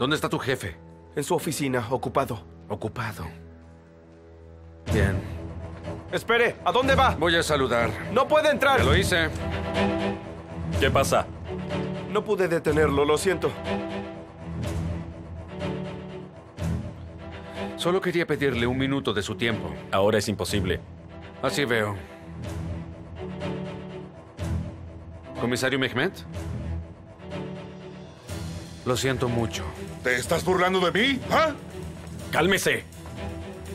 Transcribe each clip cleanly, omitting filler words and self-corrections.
¿Dónde está tu jefe? En su oficina, ocupado. Ocupado. Bien. Espere, ¿a dónde va? Voy a saludar. ¡No puede entrar! Ya lo hice. ¿Qué pasa? No pude detenerlo, lo siento. Solo quería pedirle un minuto de su tiempo. Ahora es imposible. Así veo. ¿Comisario Mehmet? Lo siento mucho. ¿Te estás burlando de mí? ¿Ah? ¡Cálmese!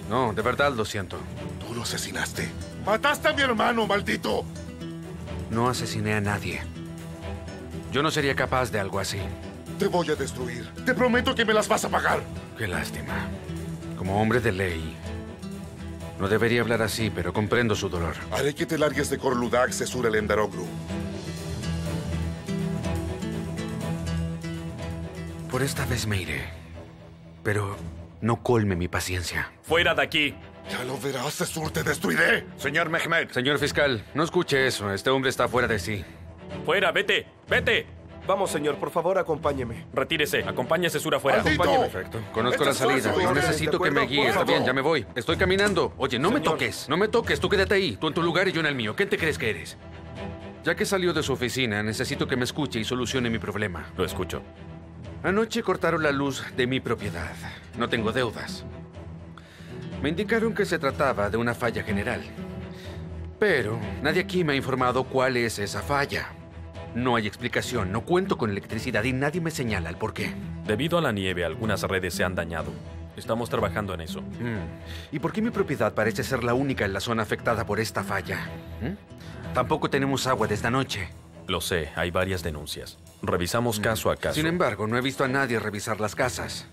No, de verdad lo siento. Tú lo asesinaste. ¡Mataste a mi hermano, maldito! No asesiné a nadie. Yo no sería capaz de algo así. Te voy a destruir. Te prometo que me las vas a pagar. Qué lástima. Como hombre de ley, no debería hablar así, pero comprendo su dolor. Haré que te largues de Korludağ, Cesur Alemdaroğlu. Por esta vez me iré, pero no colme mi paciencia. ¡Fuera de aquí! Ya lo verás, Cesur, te destruiré. Señor Mehmet. Señor fiscal, no escuche eso. Este hombre está fuera de sí. ¡Fuera! ¡Vete! ¡Vete! Vamos, señor. Por favor, acompáñeme. Retírese. Acompañe a Cesur afuera. Acompáñeme. Perfecto. Conozco la salida. No necesito que me guíe. Está bien, ya me voy. Estoy caminando. Oye, no me toques. No me toques. Tú quédate ahí. Tú en tu lugar y yo en el mío. ¿Qué te crees que eres? Ya que salió de su oficina, necesito que me escuche y solucione mi problema. Lo escucho. Anoche cortaron la luz de mi propiedad. No tengo deudas. Me indicaron que se trataba de una falla general. Pero nadie aquí me ha informado cuál es esa falla. No hay explicación, no cuento con electricidad y nadie me señala el porqué. Debido a la nieve, algunas redes se han dañado. Estamos trabajando en eso. ¿Y por qué mi propiedad parece ser la única en la zona afectada por esta falla? Tampoco tenemos agua desde anoche. Lo sé, hay varias denuncias. Revisamos caso a caso. Sin embargo, no he visto a nadie revisar las casas.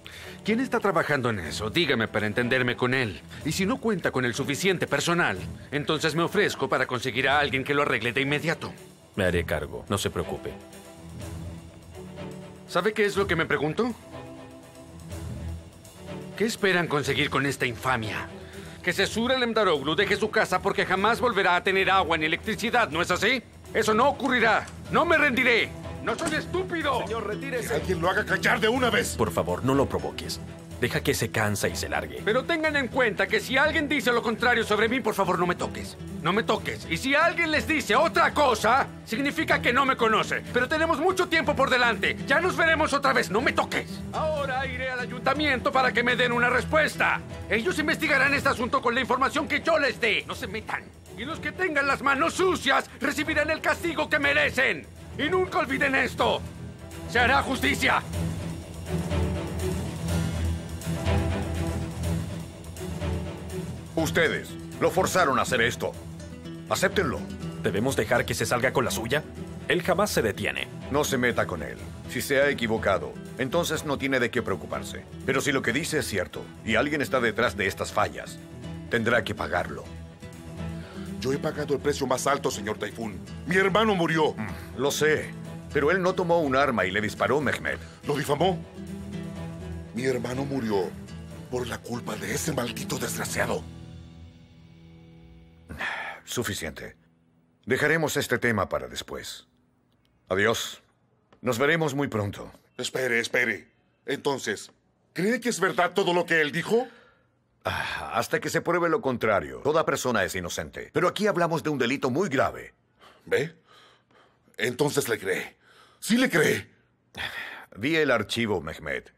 ¿Quién está trabajando en eso? Dígame para entenderme con él. Y si no cuenta con el suficiente personal, entonces me ofrezco para conseguir a alguien que lo arregle de inmediato. Me haré cargo, no se preocupe. ¿Sabe qué es lo que me pregunto? ¿Qué esperan conseguir con esta infamia? Que Cesur Alemdaroğlu deje su casa porque jamás volverá a tener agua ni electricidad, ¿no es así? ¡Eso no ocurrirá! ¡No me rendiré! ¡No soy estúpido! Señor, retírese. Que alguien lo haga callar de una vez. Por favor, no lo provoques. Deja que se canse y se largue. Pero tengan en cuenta que si alguien dice lo contrario sobre mí, por favor, no me toques. No me toques. Y si alguien les dice otra cosa, significa que no me conoce. Pero tenemos mucho tiempo por delante. Ya nos veremos otra vez. No me toques. Ahora iré al ayuntamiento para que me den una respuesta. Ellos investigarán este asunto con la información que yo les dé. No se metan. Y los que tengan las manos sucias recibirán el castigo que merecen. Y nunca olviden esto. Se hará justicia. Ustedes lo forzaron a hacer esto. Acéptenlo. ¿Debemos dejar que se salga con la suya? Él jamás se detiene. No se meta con él. Si se ha equivocado, entonces no tiene de qué preocuparse. Pero si lo que dice es cierto y alguien está detrás de estas fallas, tendrá que pagarlo. Yo he pagado el precio más alto, señor Tayfun. Mi hermano murió. Lo sé, pero él no tomó un arma y le disparó, Mehmet. ¿Lo difamó? Mi hermano murió por la culpa de ese maldito desgraciado. Suficiente. Dejaremos este tema para después. Adiós. Nos veremos muy pronto. Espere, espere. Entonces, ¿cree que es verdad todo lo que él dijo? Hasta que se pruebe lo contrario. Toda persona es inocente. Pero aquí hablamos de un delito muy grave. ¿Ve? Entonces le cree. ¡Sí le cree! Vi el archivo, Mehmet.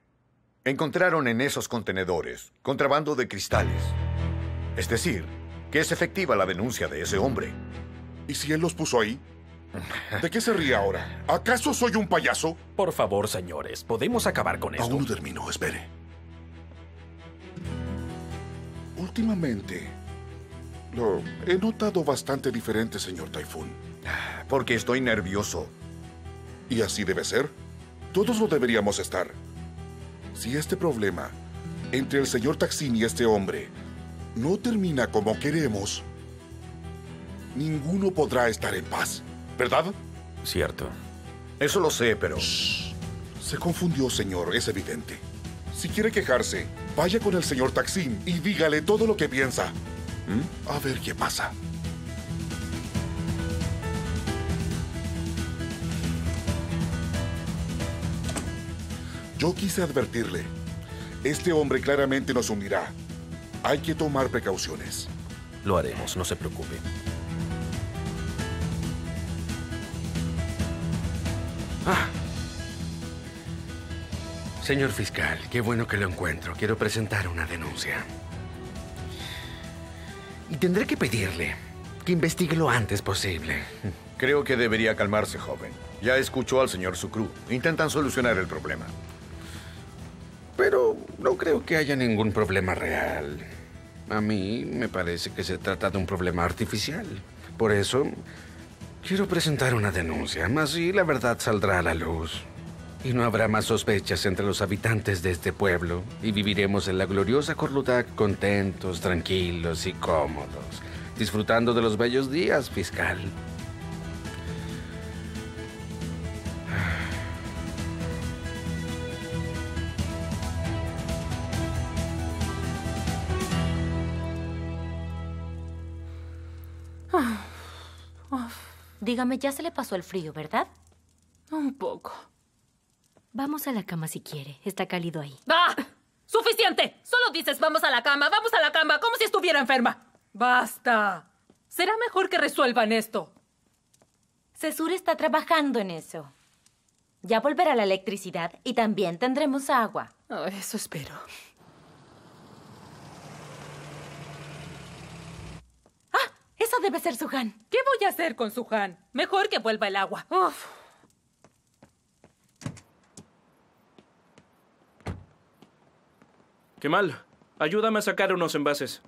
Encontraron en esos contenedores contrabando de cristales. Es decir, que es efectiva la denuncia de ese hombre. ¿Y si él los puso ahí? ¿De qué se ríe ahora? ¿Acaso soy un payaso? Por favor, señores, podemos acabar con esto. Aún no termino, espere. Últimamente, lo he notado bastante diferente, señor Tayfun. Porque estoy nervioso. Y así debe ser. Todos lo deberíamos estar. Si este problema entre el señor Taksin y este hombre no termina como queremos, ninguno podrá estar en paz, ¿verdad? Cierto. Eso lo sé, pero... Shh. Se confundió, señor, es evidente. Si quiere quejarse, vaya con el señor Taksin y dígale todo lo que piensa. A ver qué pasa. Yo quise advertirle. Este hombre claramente nos hundirá. Hay que tomar precauciones. Lo haremos, no se preocupe. Ah. Señor fiscal, qué bueno que lo encuentro. Quiero presentar una denuncia. Y tendré que pedirle que investigue lo antes posible. Creo que debería calmarse, joven. Ya escuchó al señor Sucru. Intentan solucionar el problema. Pero no creo que haya ningún problema real. A mí me parece que se trata de un problema artificial. Por eso, quiero presentar una denuncia. Así la verdad saldrá a la luz. Y no habrá más sospechas entre los habitantes de este pueblo. Y viviremos en la gloriosa Korludağ contentos, tranquilos y cómodos. Disfrutando de los bellos días, fiscal. Dígame, ya se le pasó el frío, ¿verdad? Un poco. Vamos a la cama si quiere. Está cálido ahí. ¡Ah! ¡Suficiente! Solo dices vamos a la cama, como si estuviera enferma. ¡Basta! Será mejor que resuelvan esto. Cesur está trabajando en eso. Ya volverá la electricidad y también tendremos agua. Oh, eso espero. Eso debe ser Suhan. ¿Qué voy a hacer con Suhan? Mejor que vuelva el agua. Uf. Qué mal. Ayúdame a sacar unos envases.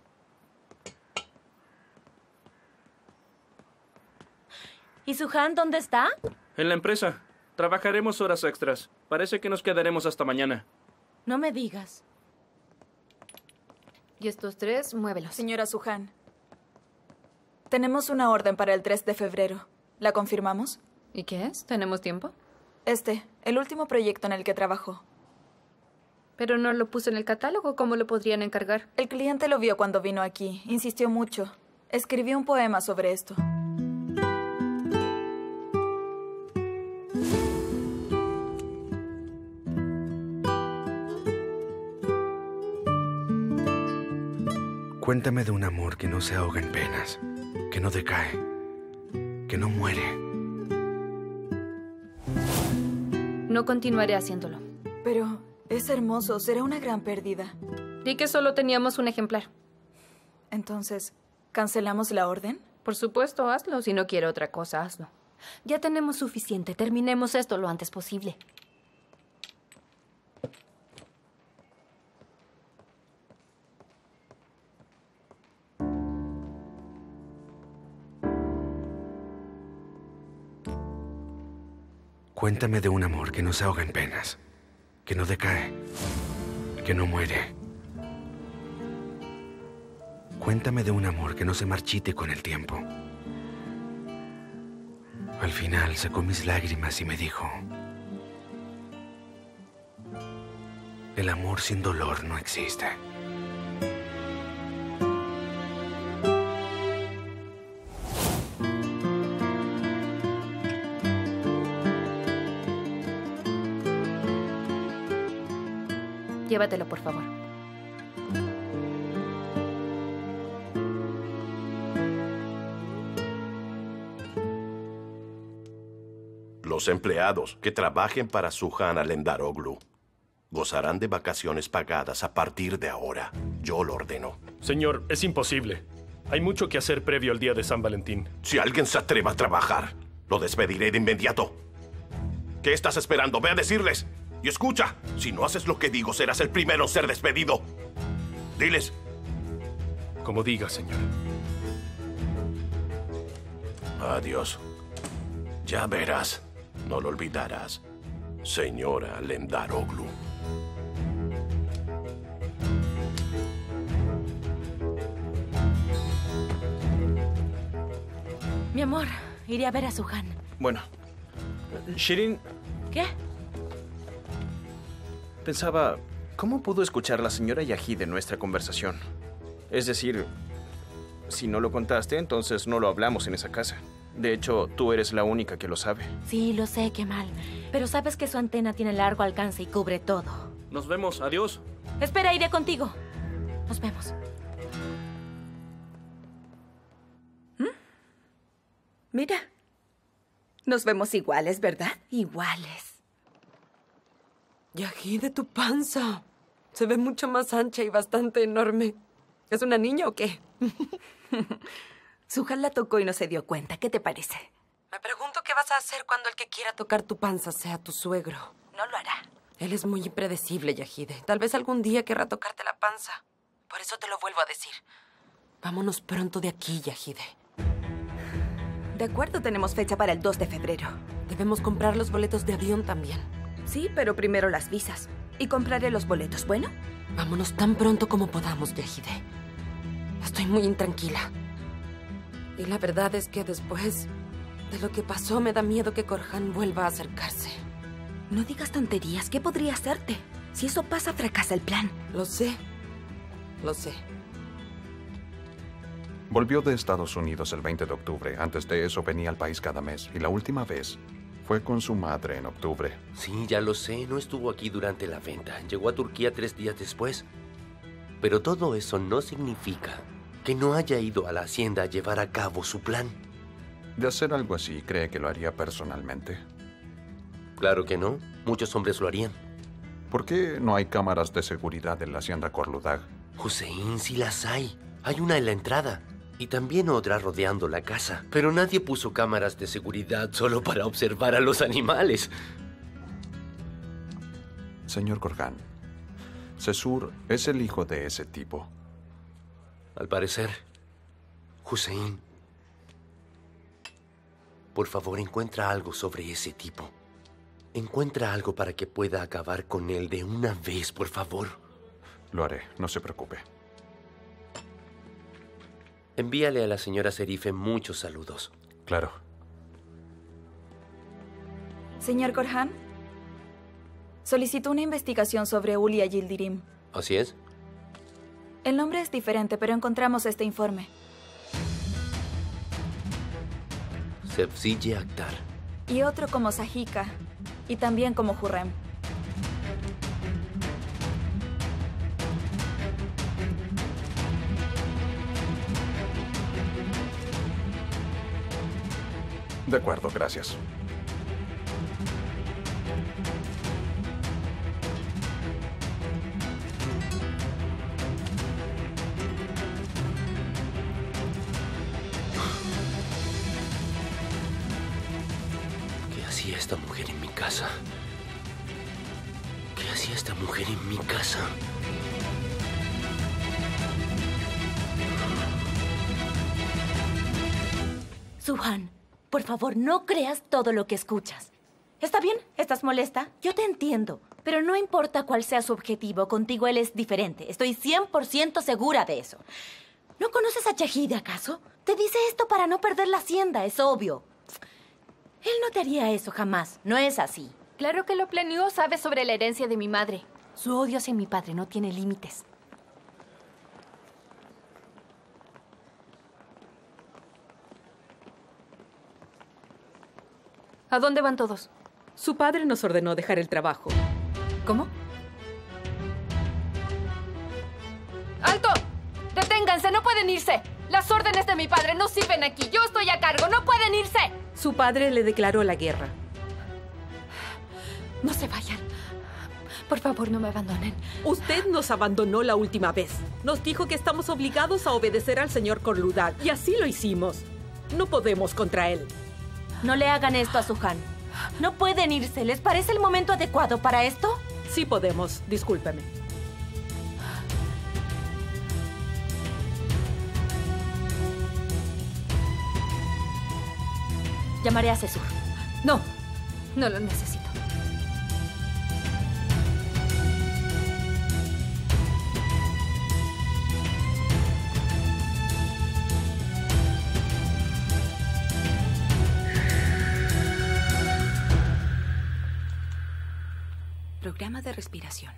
¿Y Suhan dónde está? En la empresa. Trabajaremos horas extras. Parece que nos quedaremos hasta mañana. No me digas. Y estos tres, muévelos. Señora Suhan. Tenemos una orden para el 3 de febrero. ¿La confirmamos? ¿Y qué es? ¿Tenemos tiempo? El último proyecto en el que trabajó. Pero no lo puso en el catálogo. ¿Cómo lo podrían encargar? El cliente lo vio cuando vino aquí. Insistió mucho. Escribió un poema sobre esto. Cuéntame de un amor que no se ahoga en penas. Que no decae, que no muere. No continuaré haciéndolo. Pero es hermoso, será una gran pérdida. Di que solo teníamos un ejemplar. Entonces, ¿cancelamos la orden? Por supuesto, hazlo. Si no quiere otra cosa, hazlo. Ya tenemos suficiente. Terminemos esto lo antes posible. Cuéntame de un amor que no se ahoga en penas, que no decae, que no muere. Cuéntame de un amor que no se marchite con el tiempo. Al final secó mis lágrimas y me dijo: el amor sin dolor no existe. Llévatelo, por favor. Los empleados que trabajen para Suhan Alemdaroğlu gozarán de vacaciones pagadas a partir de ahora. Yo lo ordeno. Señor, es imposible. Hay mucho que hacer previo al día de San Valentín. Si alguien se atreva a trabajar, lo despediré de inmediato. ¿Qué estás esperando? Ve a decirles. Y escucha, si no haces lo que digo, serás el primero en ser despedido. Diles. Como diga, señor. Adiós. Ya verás. No lo olvidarás, señora Alemdaroğlu. Mi amor, iré a ver a Suhan. Bueno. Shirin. ¿Qué? Pensaba, ¿cómo pudo escuchar la señora Yajide nuestra conversación? Es decir, si no lo contaste, entonces no lo hablamos en esa casa. De hecho, tú eres la única que lo sabe. Sí, lo sé, qué mal. Pero sabes que su antena tiene largo alcance y cubre todo. Nos vemos, adiós. Espera, iré contigo. Nos vemos. Mira, nos vemos iguales, ¿verdad? Iguales. Yajide, tu panza. Se ve mucho más ancha y bastante enorme. ¿Es una niña o qué? Suhan la tocó y no se dio cuenta. ¿Qué te parece? Me pregunto qué vas a hacer cuando el que quiera tocar tu panza sea tu suegro. No lo hará. Él es muy impredecible, Yajide. Tal vez algún día querrá tocarte la panza. Por eso te lo vuelvo a decir. Vámonos pronto de aquí, Yajide. De acuerdo, tenemos fecha para el 2 de febrero. Debemos comprar los boletos de avión también. Sí, pero primero las visas. Y compraré los boletos, ¿bueno? Vámonos tan pronto como podamos, Yajide. Estoy muy intranquila. Y la verdad es que después de lo que pasó, me da miedo que Korhan vuelva a acercarse. No digas tonterías. ¿Qué podría hacerte? Si eso pasa, fracasa el plan. Lo sé. Lo sé. Volvió de Estados Unidos el 20 de octubre. Antes de eso venía al país cada mes. Y la última vez fue con su madre en octubre. Sí, ya lo sé. No estuvo aquí durante la venta. Llegó a Turquía 3 días después. Pero todo eso no significa que no haya ido a la hacienda a llevar a cabo su plan. De hacer algo así, ¿cree que lo haría personalmente? Claro que no. Muchos hombres lo harían. ¿Por qué no hay cámaras de seguridad en la hacienda Korludağ? Hussein, sí las hay. Hay una en la entrada. Y también otra rodeando la casa. Pero nadie puso cámaras de seguridad solo para observar a los animales. Señor Korhan, Cesur es el hijo de ese tipo. Al parecer. Hussein, por favor, encuentra algo sobre ese tipo. Encuentra algo para que pueda acabar con él de una vez, por favor. Lo haré, no se preocupe. Envíale a la señora Serife muchos saludos. Claro. Señor Korhan, solicitó una investigación sobre Ulvi Yildirim. ¿Así es? El nombre es diferente, pero encontramos este informe. Sebziye Aktar. Y otro como Sahika. Y también como Hurrem. De acuerdo, gracias. ¿Qué hacía esta mujer en mi casa? ¿Qué hacía esta mujer en mi casa? Suhan. Por favor, no creas todo lo que escuchas. ¿Está bien? ¿Estás molesta? Yo te entiendo, pero no importa cuál sea su objetivo, contigo él es diferente. Estoy 100% segura de eso. ¿No conoces a Cahide, acaso? Te dice esto para no perder la hacienda, es obvio. Él no te haría eso jamás, no es así. Claro que lo planeó, sabe sobre la herencia de mi madre. Su odio hacia mi padre no tiene límites. ¿A dónde van todos? Su padre nos ordenó dejar el trabajo. ¿Cómo? ¡Alto! ¡Deténganse! ¡No pueden irse! Las órdenes de mi padre no sirven aquí. Yo estoy a cargo. ¡No pueden irse! Su padre le declaró la guerra. No se vayan. Por favor, no me abandonen. Usted nos abandonó la última vez. Nos dijo que estamos obligados a obedecer al señor Korludağ. Y así lo hicimos. No podemos contra él. No le hagan esto a Suhan. No pueden irse. ¿Les parece el momento adecuado para esto? Sí podemos. Discúlpeme. Llamaré a Cesur. No. No lo necesito. Programa de respiración.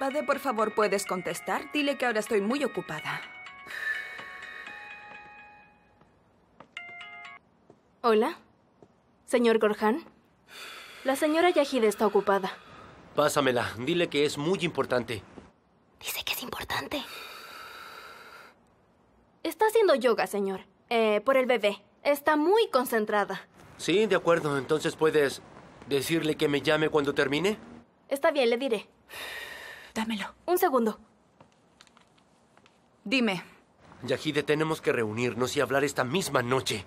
Vade, por favor, ¿puedes contestar? Dile que ahora estoy muy ocupada. Hola, señor Korhan. La señora Yajide está ocupada. Pásamela. Dile que es muy importante. Dice que es importante. Está haciendo yoga, señor. Por el bebé. Está muy concentrada. Sí, de acuerdo. Entonces, ¿puedes decirle que me llame cuando termine? Está bien, le diré. Dámelo. Un segundo. Dime. Yajide, tenemos que reunirnos y hablar esta misma noche.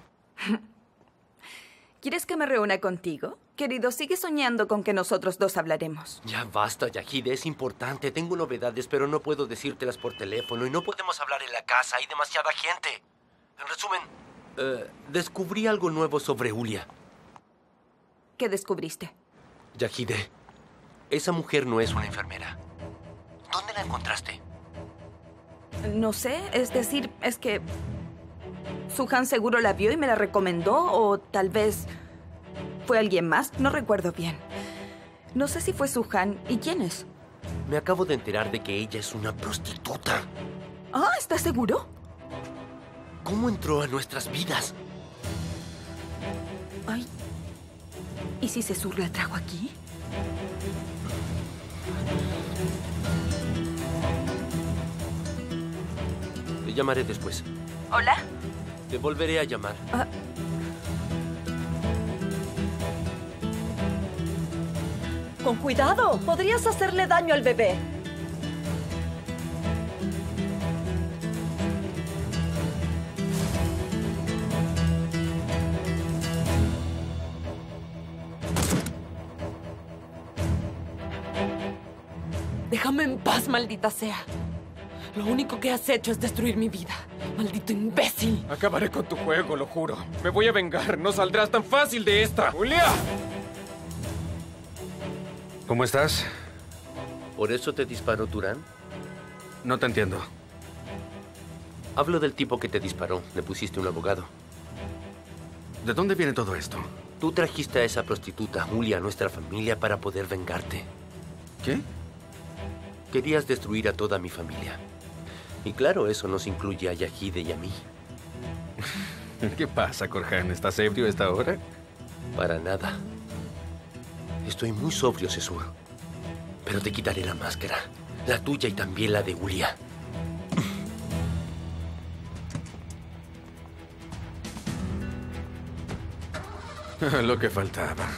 ¿Quieres que me reúna contigo? Querido, sigue soñando con que nosotros dos hablaremos. Ya basta, Yajide. Es importante. Tengo novedades, pero no puedo decírtelas por teléfono y no podemos hablar en la casa. Hay demasiada gente. En resumen, descubrí algo nuevo sobre Ülya. ¿Qué descubriste? Yajide, esa mujer no es una enfermera. ¿Dónde la encontraste? No sé. Es decir, es que... Suhan seguro la vio y me la recomendó, o tal vez fue alguien más. No recuerdo bien. No sé si fue Suhan. ¿Y quién es? Me acabo de enterar de que ella es una prostituta. Ah, ¿estás seguro? ¿Cómo entró a nuestras vidas? Ay, ¿y si Cesur la trajo aquí? Te llamaré después. ¿Hola? Te volveré a llamar. ¡Con cuidado! Podrías hacerle daño al bebé. Déjame en paz, maldita sea. Lo único que has hecho es destruir mi vida. ¡Maldito imbécil! Acabaré con tu juego, lo juro. Me voy a vengar. No saldrás tan fácil de esta. ¡Julia! ¿Cómo estás? ¿Por eso te disparó Turán? No te entiendo. Hablo del tipo que te disparó. Le pusiste un abogado. ¿De dónde viene todo esto? Tú trajiste a esa prostituta, Julia, a nuestra familia para poder vengarte. ¿Qué? Querías destruir a toda mi familia. Y claro, eso nos incluye a Yajide y a mí. ¿Qué pasa, Korhan? ¿Estás ebrio a esta hora? Para nada. Estoy muy sobrio, Cesur. Pero te quitaré la máscara. La tuya y también la de Ülya. Lo que faltaba.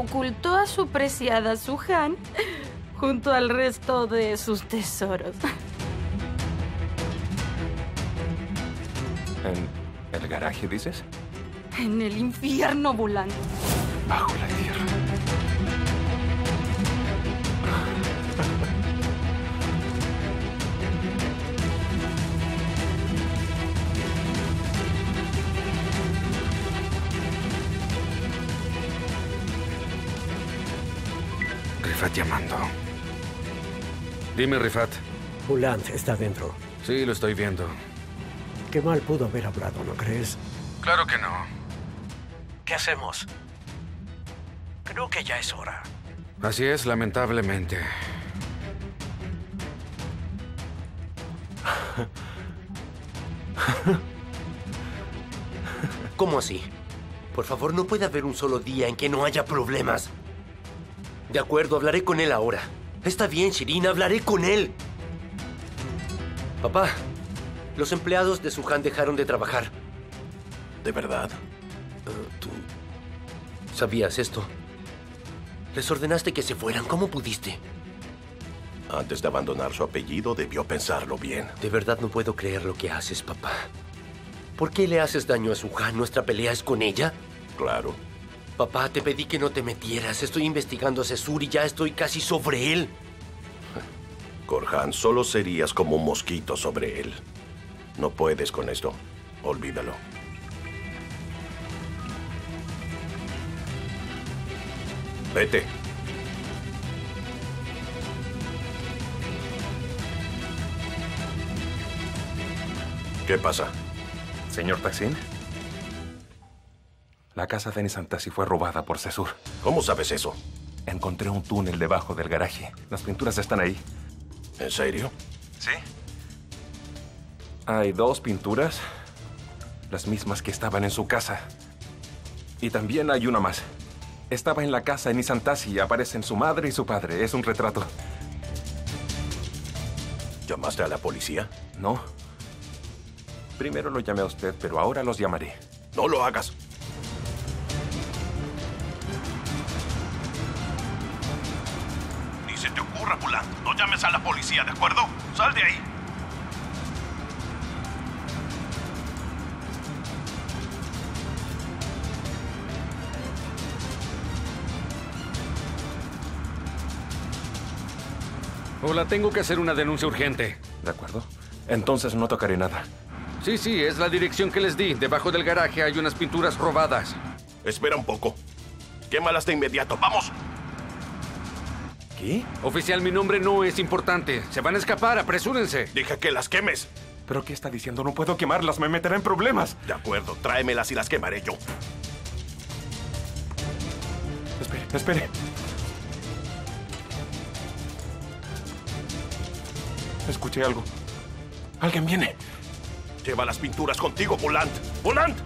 ocultó a su preciada Suhan junto al resto de sus tesoros. ¿En el garaje, dices? En el infierno volando. Bajo la tierra. Rifat llamando. Dime, Rifat. Volant está dentro. Sí, lo estoy viendo. Qué mal pudo haber hablado, ¿no crees? Claro que no. ¿Qué hacemos? Creo que ya es hora. Así es, lamentablemente. ¿Cómo así? Por favor, no puede haber un solo día en que no haya problemas. De acuerdo, hablaré con él ahora. Está bien, Shirin, hablaré con él. Papá, los empleados de Suhan dejaron de trabajar. ¿De verdad? ¿Tú sabías esto? Les ordenaste que se fueran. ¿Cómo pudiste? Antes de abandonar su apellido, debió pensarlo bien. De verdad no puedo creer lo que haces, papá. ¿Por qué le haces daño a Suhan? ¿Nuestra pelea es con ella? Claro. Papá, te pedí que no te metieras. Estoy investigando a Cesur y ya estoy casi sobre él. Korhan, solo serías como un mosquito sobre él. No puedes con esto. Olvídalo. Vete. ¿Qué pasa? Señor Taksin, la casa de Nisantasi fue robada por Cesur. ¿Cómo sabes eso? Encontré un túnel debajo del garaje. Las pinturas están ahí. ¿En serio? Sí. Hay dos pinturas, las mismas que estaban en su casa. Y también hay una más. Estaba en la casa en Nisantasi y aparecen su madre y su padre. Es un retrato. ¿Llamaste a la policía? No. Primero lo llamé a usted, pero ahora los llamaré. ¡No lo hagas! Ni se te ocurra, Volant. No llames a la policía, ¿de acuerdo? ¡Sal de ahí! Hola, tengo que hacer una denuncia urgente. De acuerdo. Entonces no tocaré nada. Sí, es la dirección que les di. Debajo del garaje hay unas pinturas robadas. Espera un poco. Quémalas de inmediato. ¡Vamos! ¿Qué? Oficial, mi nombre no es importante. Se van a escapar. Apresúrense. Deja que las quemes. ¿Pero qué está diciendo? No puedo quemarlas. Me meterá en problemas. De acuerdo. Tráemelas y las quemaré yo. Espere. Escuché algo. Alguien viene. Lleva las pinturas contigo, Volant. ¡Volant!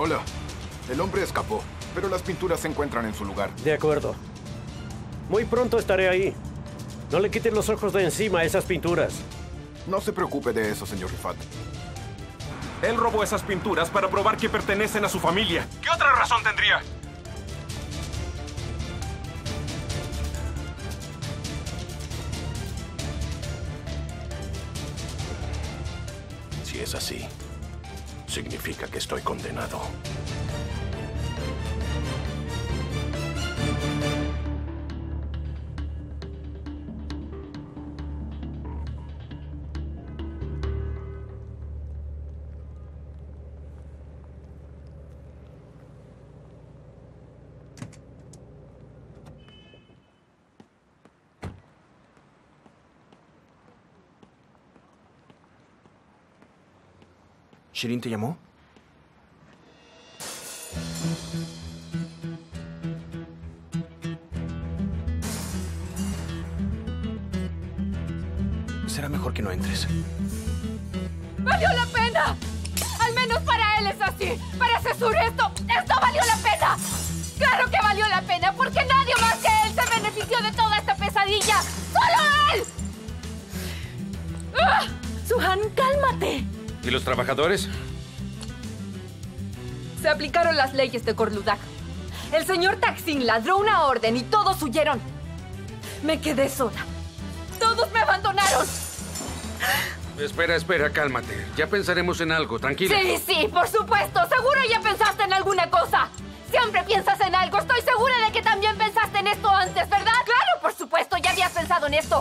Hola. El hombre escapó, pero las pinturas se encuentran en su lugar. De acuerdo. Muy pronto estaré ahí. No le quiten los ojos de encima a esas pinturas. No se preocupe de eso, señor Rifat. Él robó esas pinturas para probar que pertenecen a su familia. ¿Qué otra razón tendría? Si es así, significa que estoy condenado. ¿Shirin te llamó? será mejor que no entres. ¡Valió la pena! Al menos para él es así. Para Cesur esto valió la pena. Claro que valió la pena, porque nadie más que él se benefició de toda esta pesadilla. ¡Solo él! ¡Ah! Suhan, cálmate. ¿Y los trabajadores? Se aplicaron las leyes de Korludağ. El señor Taksin ladró una orden y todos huyeron. Me quedé sola. ¡Todos me abandonaron! Espera, cálmate. Ya pensaremos en algo, tranquila. Sí, por supuesto. Seguro ya pensaste en alguna cosa. Siempre piensas en algo. Estoy segura de que también pensaste en esto antes, ¿verdad? Claro, por supuesto. Ya habías pensado en esto.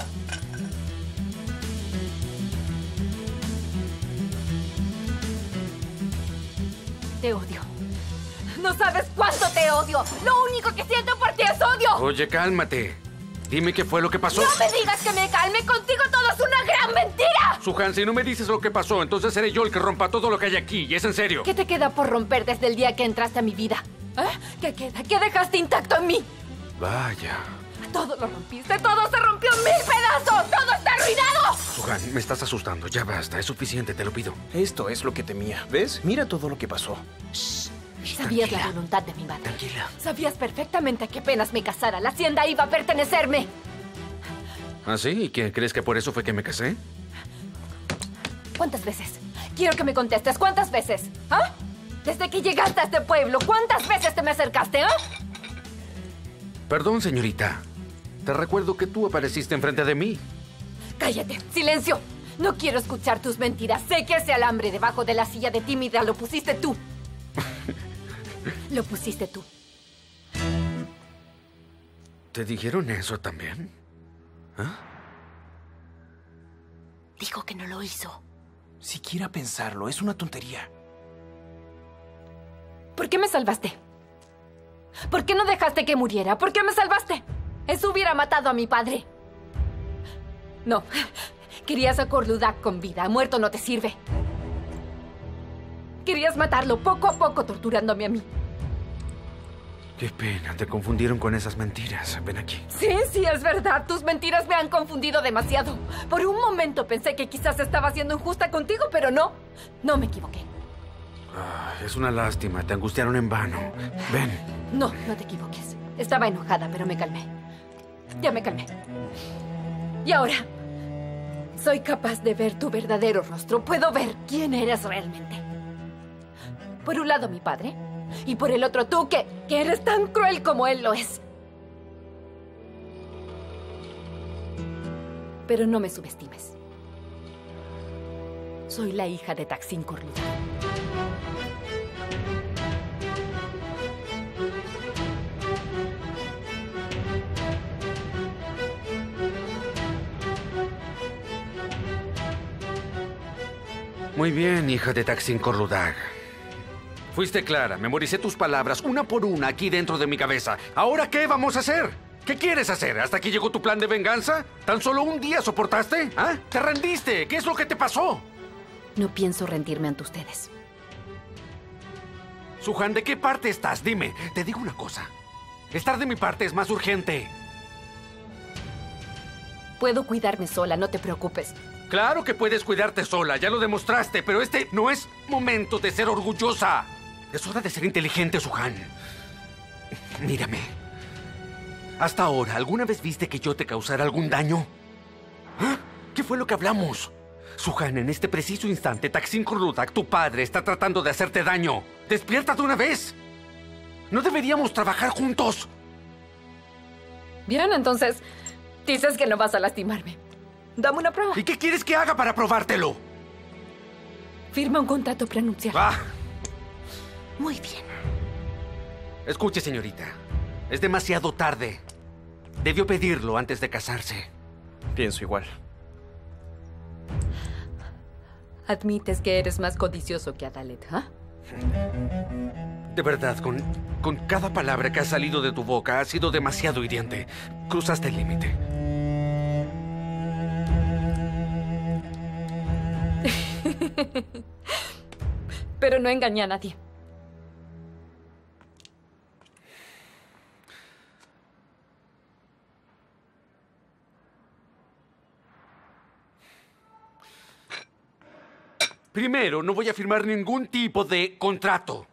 Te odio. No sabes cuánto te odio. Lo único que siento por ti es odio. Oye, cálmate. Dime qué fue lo que pasó. ¡No me digas que me calme! ¡Contigo todo es una gran mentira! Suhan, si no me dices lo que pasó, entonces seré yo el que rompa todo lo que hay aquí. Y es en serio. ¿Qué te queda por romper desde el día que entraste a mi vida? ¿Eh? ¿Qué queda? ¿Qué dejaste intacto en mí? Vaya. Todo lo rompiste. Todo se rompió en mil pedazos. Todo está arruinado. Suhan, me estás asustando. Ya basta. Es suficiente. Te lo pido. Esto es lo que temía. ¿Ves? Mira todo lo que pasó. Shh. Sabías la voluntad de mi madre. Tranquila. Sabías perfectamente que apenas me casara, la hacienda iba a pertenecerme. ¿Ah, sí? ¿Y qué? ¿Crees que por eso fue que me casé? ¿Cuántas veces? Quiero que me contestes. ¿Cuántas veces? ¿Ah? Desde que llegaste a este pueblo, ¿cuántas veces te me acercaste? ¿Ah? Perdón, señorita. Te recuerdo que tú apareciste enfrente de mí. Cállate. Silencio. No quiero escuchar tus mentiras. Sé que ese alambre debajo de la silla de tímida lo pusiste tú. Lo pusiste tú. ¿Te dijeron eso también? ¿Ah? Dijo que no lo hizo. Siquiera pensarlo, es una tontería. ¿Por qué me salvaste? ¿Por qué no dejaste que muriera? ¿Por qué me salvaste? Eso hubiera matado a mi padre. No, querías a Korludağ con vida. Muerto no te sirve. Querías matarlo poco a poco, torturándome a mí. Qué pena, te confundieron con esas mentiras. Ven aquí. Sí, es verdad. Tus mentiras me han confundido demasiado. Por un momento pensé que quizás estaba siendo injusta contigo, pero no. No me equivoqué. Ah, es una lástima. Te angustiaron en vano. Ven. No te equivoques. Estaba enojada, pero me calmé. Ya me calmé. Y ahora, soy capaz de ver tu verdadero rostro. Puedo ver quién eres realmente. Por un lado, mi padre, y por el otro tú, que eres tan cruel como él lo es. Pero no me subestimes. Soy la hija de Tahsin Korludağ. Muy bien, hija de Tahsin Korludağ. Fuiste clara, memoricé tus palabras una por una aquí dentro de mi cabeza. ¿Ahora qué vamos a hacer? ¿Qué quieres hacer? ¿Hasta aquí llegó tu plan de venganza? ¿Tan solo un día soportaste? ¿Ah? ¿Te rendiste? ¿Qué es lo que te pasó? No pienso rendirme ante ustedes. Suhan, ¿de qué parte estás? Dime, te digo una cosa. Estar de mi parte es más urgente. Puedo cuidarme sola, no te preocupes. Claro que puedes cuidarte sola, ya lo demostraste, pero este no es momento de ser orgullosa. Es hora de ser inteligente, Suhan. Mírame. Hasta ahora, ¿alguna vez viste que yo te causara algún daño? ¿Ah? ¿Qué fue lo que hablamos? Suhan, en este preciso instante, Tahsin Korludağ, tu padre, está tratando de hacerte daño. ¡Despiértate una vez! ¿No deberíamos trabajar juntos? Bien, entonces, dices que no vas a lastimarme. Dame una prueba. ¿Y qué quieres que haga para probártelo? Firma un contrato prenupcial. ¡Ah! Muy bien. Escuche, señorita. Es demasiado tarde. Debió pedirlo antes de casarse. Pienso igual. Admites que eres más codicioso que Adalet, ¿ah? De verdad, con cada palabra que ha salido de tu boca ha sido demasiado hiriente. Cruzaste el límite. Pero no engañé a nadie. Primero, no voy a firmar ningún tipo de contrato.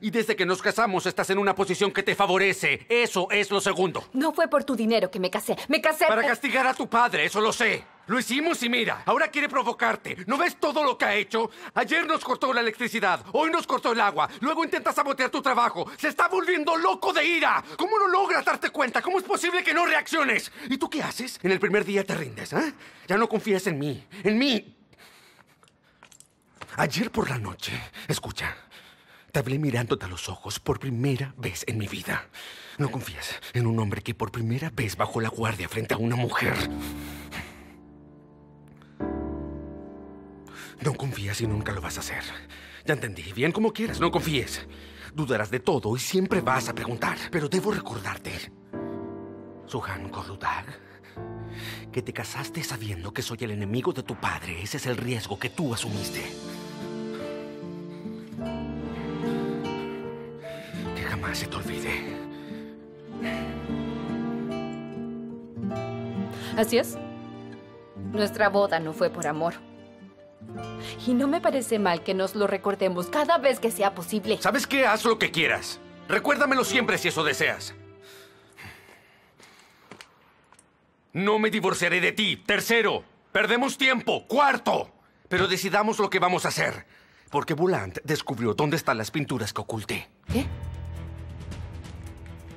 Y desde que nos casamos estás en una posición que te favorece. Eso es lo segundo. No fue por tu dinero que me casé. Me casé... para castigar a tu padre, eso lo sé. Lo hicimos y mira, ahora quiere provocarte. ¿No ves todo lo que ha hecho? Ayer nos cortó la electricidad, hoy nos cortó el agua. Luego intenta sabotear tu trabajo. ¡Se está volviendo loco de ira! ¿Cómo no logras darte cuenta? ¿Cómo es posible que no reacciones? ¿Y tú qué haces? En el primer día te rindes, ¿eh? Ya no confías en mí. En mí. Ayer por la noche, escucha... te hablé mirándote a los ojos por primera vez en mi vida. No confías en un hombre que por primera vez bajó la guardia frente a una mujer. No confías y nunca lo vas a hacer. Ya entendí. Bien, como quieras, no confíes. Dudarás de todo y siempre vas a preguntar. Pero debo recordarte, Suhan Korludağ, que te casaste sabiendo que soy el enemigo de tu padre. Ese es el riesgo que tú asumiste. Jamás se te olvide. Así es. Nuestra boda no fue por amor. Y no me parece mal que nos lo recordemos cada vez que sea posible. ¿Sabes qué? Haz lo que quieras. Recuérdamelo siempre si eso deseas. No me divorciaré de ti. Tercero, perdemos tiempo. Cuarto, pero decidamos lo que vamos a hacer. Porque Volant descubrió dónde están las pinturas que oculté. ¿Qué?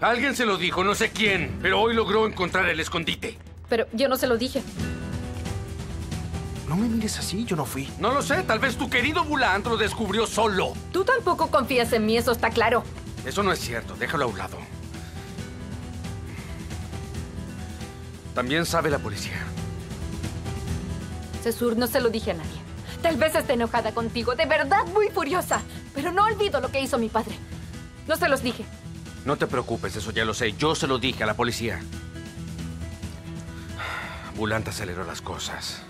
Alguien se lo dijo, no sé quién, pero hoy logró encontrar el escondite. Pero yo no se lo dije. No me mires así, yo no fui. No lo sé, tal vez tu querido Volant lo descubrió solo. Tú tampoco confías en mí, eso está claro. Eso no es cierto, déjalo a un lado. También sabe la policía. Cesur, no se lo dije a nadie. Tal vez esté enojada contigo, de verdad muy furiosa. Pero no olvido lo que hizo mi padre. No se los dije. No te preocupes, eso ya lo sé. Yo se lo dije a la policía. Volant aceleró las cosas.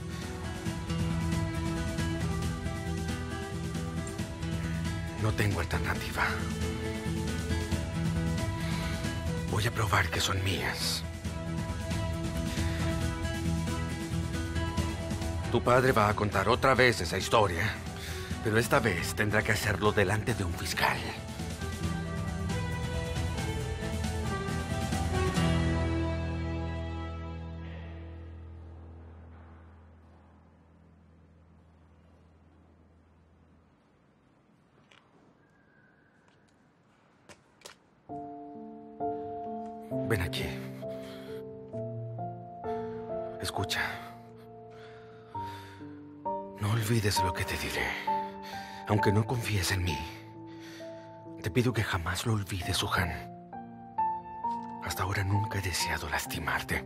No tengo alternativa. Voy a probar que son mías. Tu padre va a contar otra vez esa historia, pero esta vez tendrá que hacerlo delante de un fiscal. Ven aquí. Escucha. No olvides lo que te diré. Aunque no confíes en mí, te pido que jamás lo olvides, Suhan. Hasta ahora nunca he deseado lastimarte.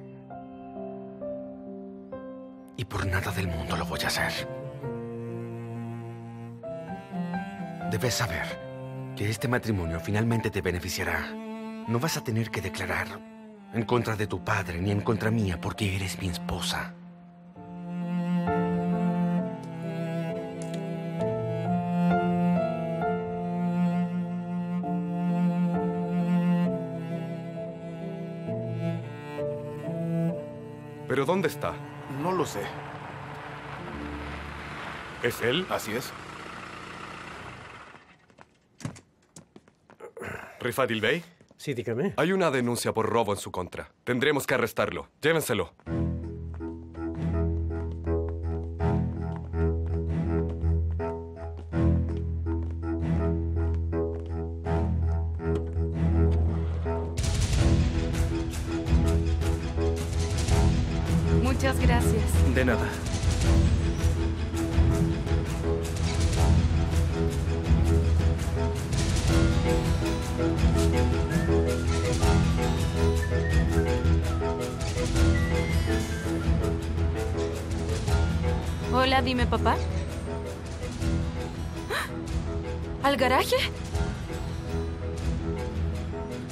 Y por nada del mundo lo voy a hacer. Debes saber que este matrimonio finalmente te beneficiará. No vas a tener que declarar en contra de tu padre ni en contra mía porque eres mi esposa. ¿Pero dónde está? No lo sé. ¿Es él? Así es. ¿Rifadil Bey? Sí, dígame. Hay una denuncia por robo en su contra. Tendremos que arrestarlo. Llévenselo. Muchas gracias. De nada. Hola, dime, papá. ¿Al garaje?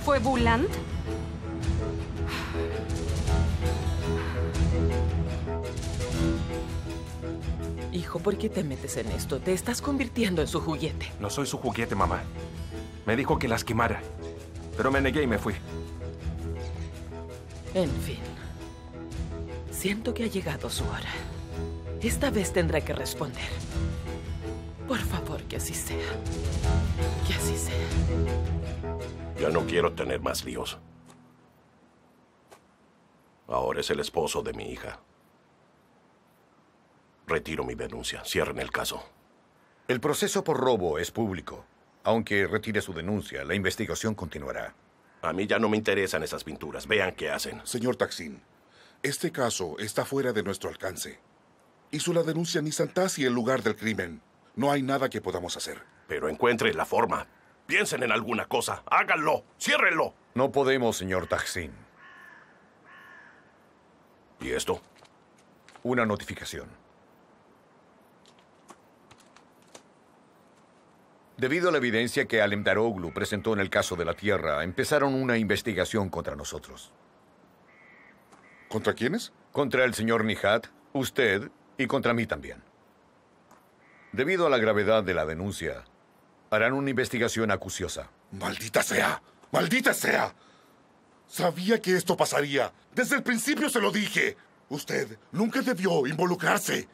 ¿Fue Volant? Hijo, ¿por qué te metes en esto? Te estás convirtiendo en su juguete. No soy su juguete, mamá. Me dijo que las quemara, pero me negué y me fui. En fin. Siento que ha llegado su hora. Esta vez tendrá que responder. Por favor, que así sea. Que así sea. Ya no quiero tener más líos. Ahora es el esposo de mi hija. Retiro mi denuncia. Cierren el caso. El proceso por robo es público. Aunque retire su denuncia, la investigación continuará. A mí ya no me interesan esas pinturas. Vean qué hacen. Señor Taksin, este caso está fuera de nuestro alcance. Hizo la denuncia Nisantasi en lugar del crimen. No hay nada que podamos hacer. Pero encuentren la forma. Piensen en alguna cosa. Háganlo. Ciérrenlo. No podemos, señor Taksin. ¿Y esto? Una notificación. Debido a la evidencia que Alemdaroğlu presentó en el caso de la tierra, empezaron una investigación contra nosotros. ¿Contra quiénes? Contra el señor Nihat, usted y contra mí también. Debido a la gravedad de la denuncia, harán una investigación acuciosa. ¡Maldita sea! ¡Maldita sea! Sabía que esto pasaría. Desde el principio se lo dije. Usted nunca debió involucrarse.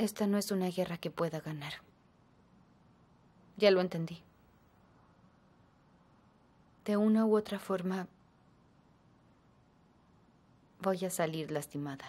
Esta no es una guerra que pueda ganar. Ya lo entendí. De una u otra forma, voy a salir lastimada.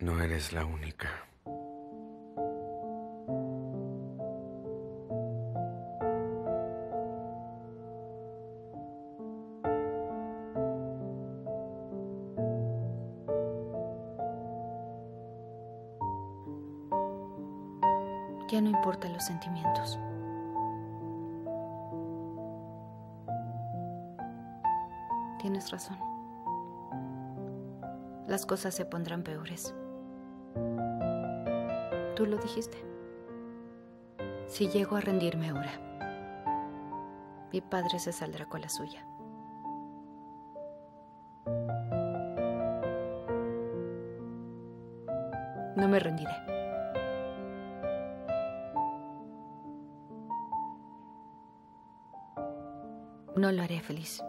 No eres la única. Ya no importan los sentimientos. Tienes razón. Las cosas se pondrán peores. Tú lo dijiste. Si llego a rendirme ahora, mi padre se saldrá con la suya. No me rendiré. No lo haré feliz.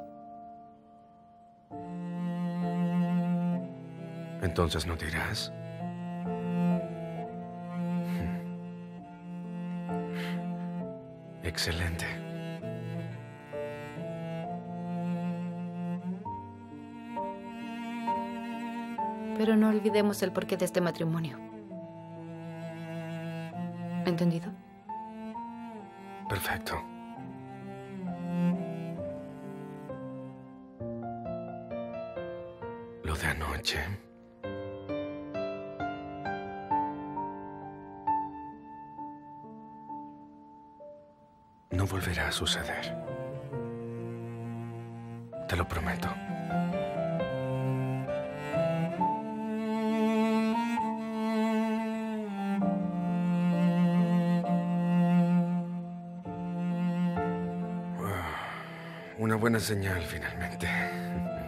¿Entonces no te irás? Excelente. Pero no olvidemos el porqué de este matrimonio. ¿Entendido? Perfecto. Lo de anoche... no volverá a suceder. Te lo prometo. Una buena señal, finalmente.